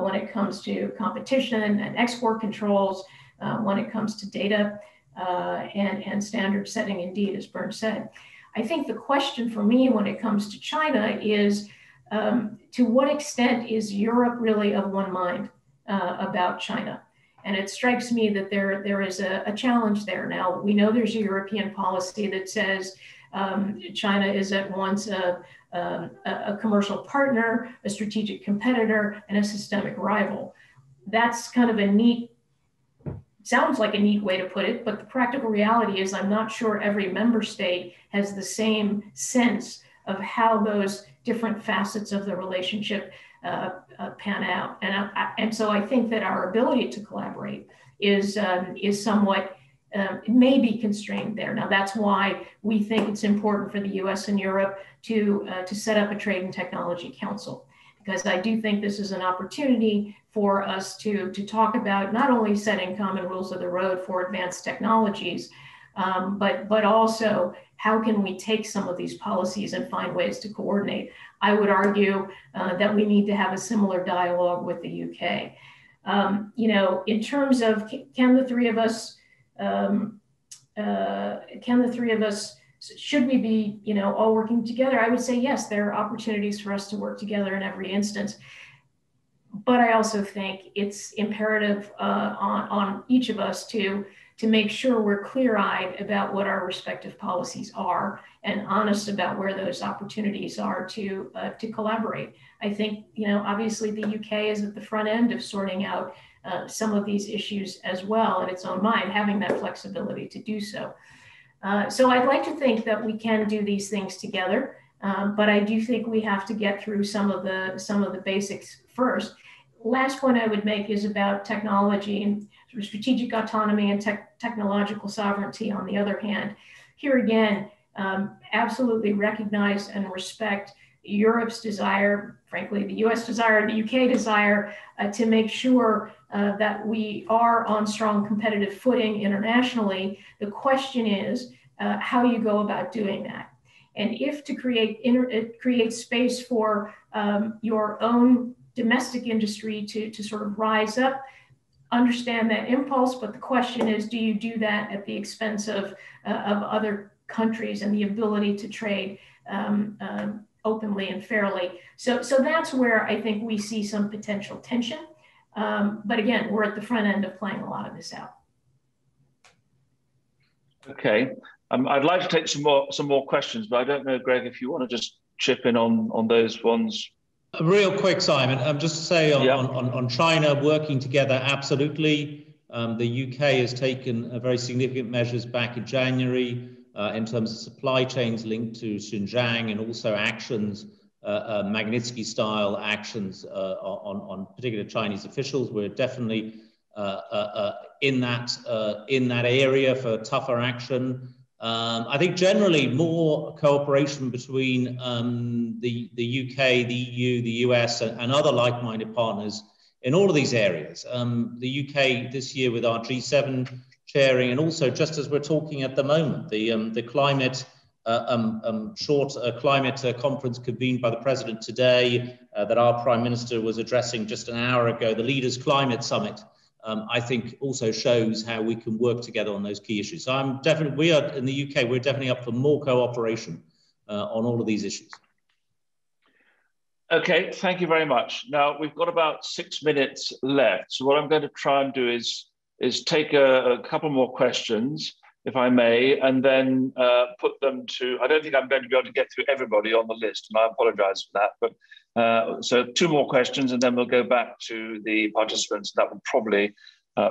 when it comes to competition and export controls, when it comes to data and standard setting, indeed, as Bernd said. I think the question for me when it comes to China is to what extent is Europe really of one mind about China? And it strikes me that there is a challenge there. Now, we know there's a European policy that says China is at once a commercial partner, a strategic competitor, and a systemic rival. That's kind of a neat, sounds like a neat way to put it, but the practical reality is I'm not sure every member state has the same sense of how those different facets of the relationship pan out. And so I think that our ability to collaborate is somewhat, may be constrained there. Now that's why we think it's important for the US and Europe to set up a trade and technology council. because I do think this is an opportunity for us to talk about not only setting common rules of the road for advanced technologies, but also how can we take some of these policies and find ways to coordinate. I would argue that we need to have a similar dialogue with the UK. You know, in terms of can the three of us, should we be, you know, all working together? I would say yes, there are opportunities for us to work together in every instance. But I also think it's imperative on each of us to make sure we're clear-eyed about what our respective policies are and honest about where those opportunities are to collaborate. I think, you know, obviously the UK is at the front end of sorting out some of these issues as well in its own mind, having that flexibility to do so. So I'd like to think that we can do these things together, but I do think we have to get through some of the basics first. Last point I would make is about technology and strategic autonomy and technological sovereignty. On the other hand, here again, absolutely recognize and respect Europe's desire, frankly, the US desire, the UK desire to make sure that we are on strong competitive footing internationally. The question is how you go about doing that. And if to create space for your own domestic industry to sort of rise up, understand that impulse, but the question is, do you do that at the expense of other countries and the ability to trade openly and fairly? So that's where I think we see some potential tension. But again, we're at the front end of playing a lot of this out. Okay, I'd like to take some more questions, but I don't know, Greg, if you want to just chip in on those ones. Real quick, Simon, just to say on China working together, absolutely. The UK has taken very significant measures back in January in terms of supply chains linked to Xinjiang and also actions, Magnitsky-style actions on particular Chinese officials. We're definitely in that area for tougher action. I think generally more cooperation between the UK, the EU, the US, and other like-minded partners in all of these areas. The UK this year with our G7 chairing, and also just as we're talking at the moment, the climate conference convened by the President today that our Prime Minister was addressing just an hour ago, the Leaders' Climate Summit, I think also shows how we can work together on those key issues. So we are in the UK, we're definitely up for more cooperation on all of these issues. Okay, thank you very much. Now we've got about 6 minutes left. So what I'm going to try and do is take a couple more questions, if I may, and then put them to, I don't think I'm going to be able to get through everybody on the list, and I apologize for that, but so 2 more questions and then we'll go back to the participants. That will probably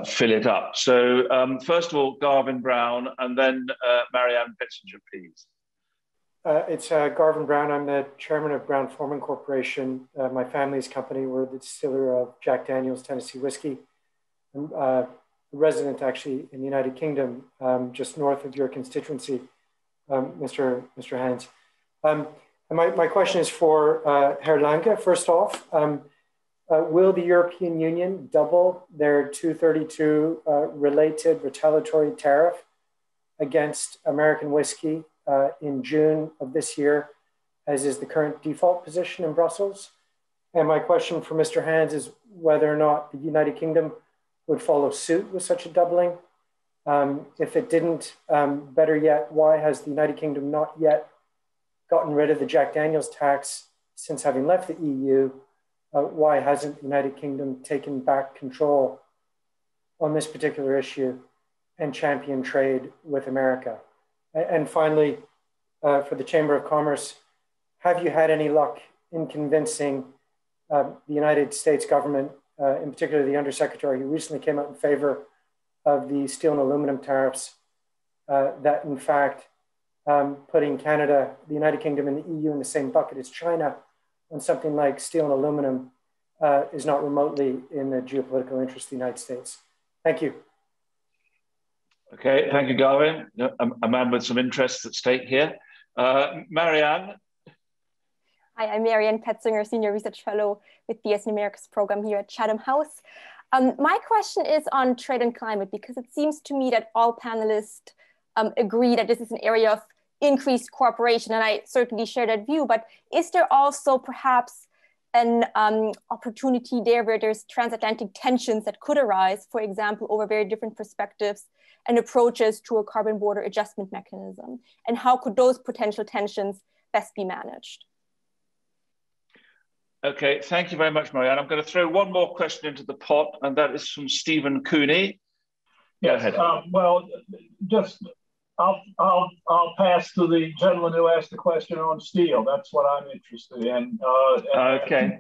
fill it up. So first of all, Garvin Brown, and then Marianne Pitzinger, please. It's Garvin Brown. I'm the chairman of Brown Forman Corporation. My family's company, we're the distiller of Jack Daniels Tennessee Whiskey. I'm resident actually in the United Kingdom, just north of your constituency, Mr. Hands. My question is for Herr Lange. First off, will the European Union double their 232 related retaliatory tariff against American whiskey in June of this year, as is the current default position in Brussels? And my question for Mr. Hands is whether or not the United Kingdom would follow suit with such a doubling. If it didn't, better yet, why has the United Kingdom not yet gotten rid of the Jack Daniels tax since having left the EU? Why hasn't the United Kingdom taken back control on this particular issue and championed trade with America? And finally, for the Chamber of Commerce, have you had any luck in convincing the United States government, in particular the Undersecretary, who recently came out in favor of the steel and aluminum tariffs, that in fact, putting Canada, the United Kingdom and the EU in the same bucket as China on something like steel and aluminum is not remotely in the geopolitical interest of the United States. Thank you. Okay, thank you, Garvin. A man with some interests at stake here. Marianne. Hi, I'm Marianne Petzinger, Senior Research Fellow with the US Americas Program here at Chatham House. My question is on trade and climate, because it seems to me that all panelists agree that this is an area of increased cooperation, and I certainly share that view, but is there also perhaps an opportunity there where there's transatlantic tensions that could arise, for example, over very different perspectives and approaches to a carbon border adjustment mechanism? And how could those potential tensions best be managed? Okay, thank you very much, Marianne. I'm going to throw one more question into the pot, and that is from Stephen Cooney. Go ahead. Well, just I'll pass to the gentleman who asked the question on steel. That's what I'm interested in. Okay.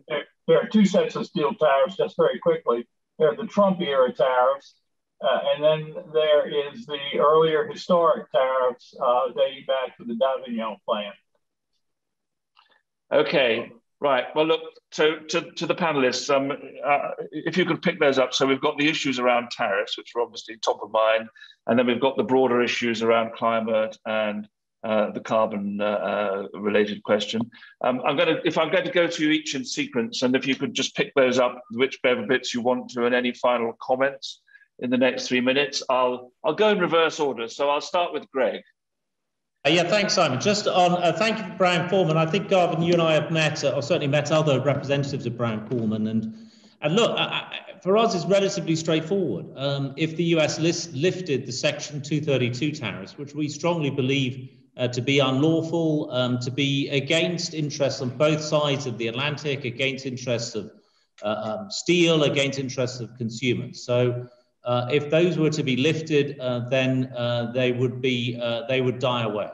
There are two sets of steel tariffs, just very quickly. There are the Trump era tariffs, and then there is the earlier historic tariffs dating back to the Diageo plant. Okay. Right. Well, look, to the panelists, if you could pick those up. So we've got the issues around tariffs, which are obviously top of mind, and then we've got the broader issues around climate and the carbon-related question. I'm going to go through each in sequence, and if you could just pick those up, whichever bits you want to, and any final comments in the next 3 minutes. I'll go in reverse order. So I'll start with Greg. Yeah, thanks, Simon. Just on, thank you, Brown Forman. I think, Garvin, you and I have met, or certainly met other representatives of Brown Forman. And look, for us, it's relatively straightforward. If the US lifted the Section 232 tariffs, which we strongly believe to be unlawful, to be against interests on both sides of the Atlantic, against interests of steel, against interests of consumers. So, if those were to be lifted, then they would die away.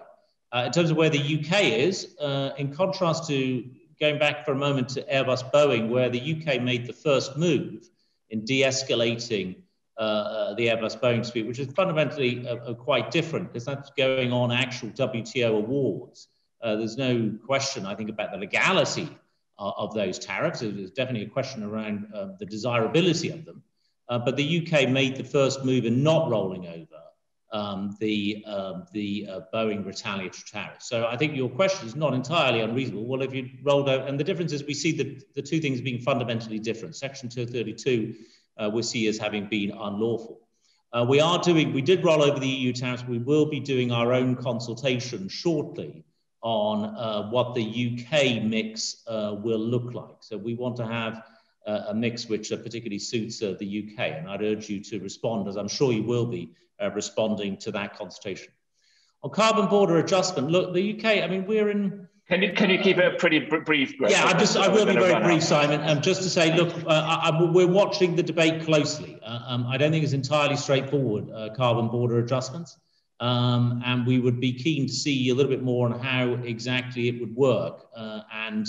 In terms of where the UK is, in contrast to going back for a moment to Airbus Boeing, where the UK made the first move in de-escalating the Airbus Boeing dispute, which is fundamentally quite different, because that's going on actual WTO awards. There's no question, I think, about the legality of those tariffs. There's definitely a question around the desirability of them. But the UK made the first move in not rolling over the Boeing retaliatory tariffs. So I think your question is not entirely unreasonable. Well, if you rolled over, and the difference is we see the two things being fundamentally different. Section 232 we see as having been unlawful. We did roll over the EU tariffs. We will be doing our own consultation shortly on what the UK mix will look like. So we want to have a mix which particularly suits the UK, and I'd urge you to respond, as I'm sure you will be responding to that consultation. On carbon border adjustment, look, the UK, I mean, we're in... Can you keep it pretty brief, Greg? Yeah, I will be very brief, Simon. Just to say, look, we're watching the debate closely. I don't think it's entirely straightforward, carbon border adjustments, and we would be keen to see a little bit more on how exactly it would work, and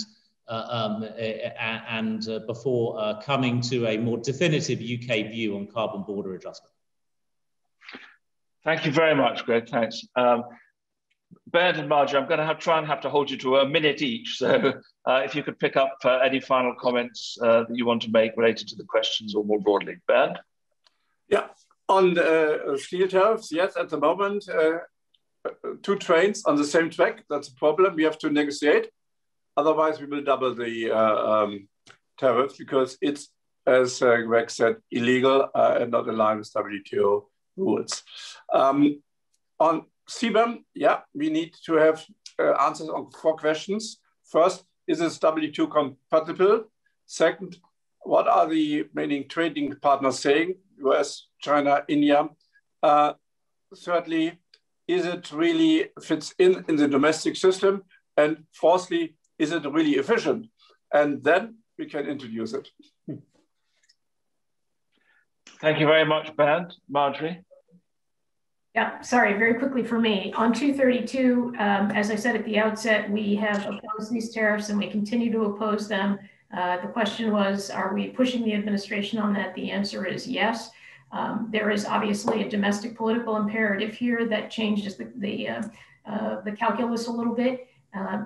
before coming to a more definitive UK view on carbon border adjustment. Thank you very much, Greg, thanks. Bernd and Marjorie, I'm going to have to hold you to a minute each, so if you could pick up any final comments that you want to make related to the questions or more broadly. Bernd? Yeah, on the steel tariffs, yes, at the moment, two trains on the same track, that's a problem, we have to negotiate. Otherwise, we will double the tariffs because it's, as Greg said, illegal and not aligned with WTO rules. On CBAM, yeah, we need to have answers on 4 questions. First, is this WTO compatible? Second, what are the remaining trading partners saying? US, China, India. Thirdly, is it really fits in the domestic system? And fourthly, is it really efficient? And then we can introduce it. Thank you very much, Bernd. Marjorie? Yeah, sorry, very quickly for me. On 232, as I said at the outset, we have opposed these tariffs and we continue to oppose them. The question was, are we pushing the administration on that? The answer is yes. There is obviously a domestic political imperative here that changes the calculus a little bit.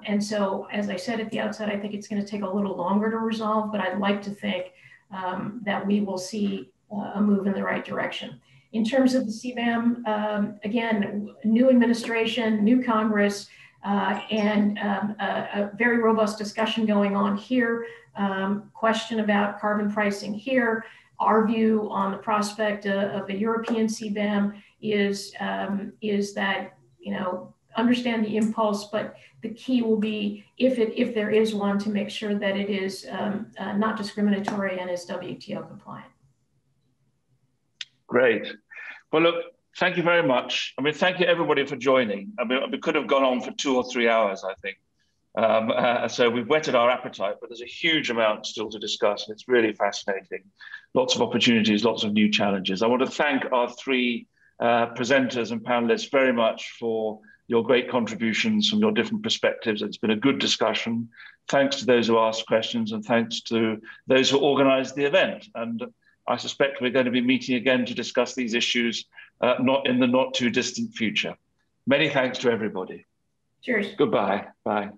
And so, as I said at the outset, I think it's going to take a little longer to resolve, but I'd like to think that we will see a move in the right direction. In terms of the CBAM, again, new administration, new Congress, and a very robust discussion going on here. Question about carbon pricing here. Our view on the prospect of a European CBAM is that, you know, understand the impulse, but the key will be, if there is one, to make sure that it is not discriminatory and is WTO compliant. Great. Well, look, thank you very much. I mean, thank you everybody for joining. I mean, we could have gone on for 2 or 3 hours, I think. So we've whetted our appetite, but there's a huge amount still to discuss, and it's really fascinating. Lots of opportunities, lots of new challenges. I want to thank our three presenters and panelists very much for your great contributions from your different perspectives. It's been a good discussion. Thanks to those who asked questions, and thanks to those who organized the event. And I suspect we're going to be meeting again to discuss these issues not in the not too distant future. Many thanks to everybody. Cheers. Goodbye. Bye.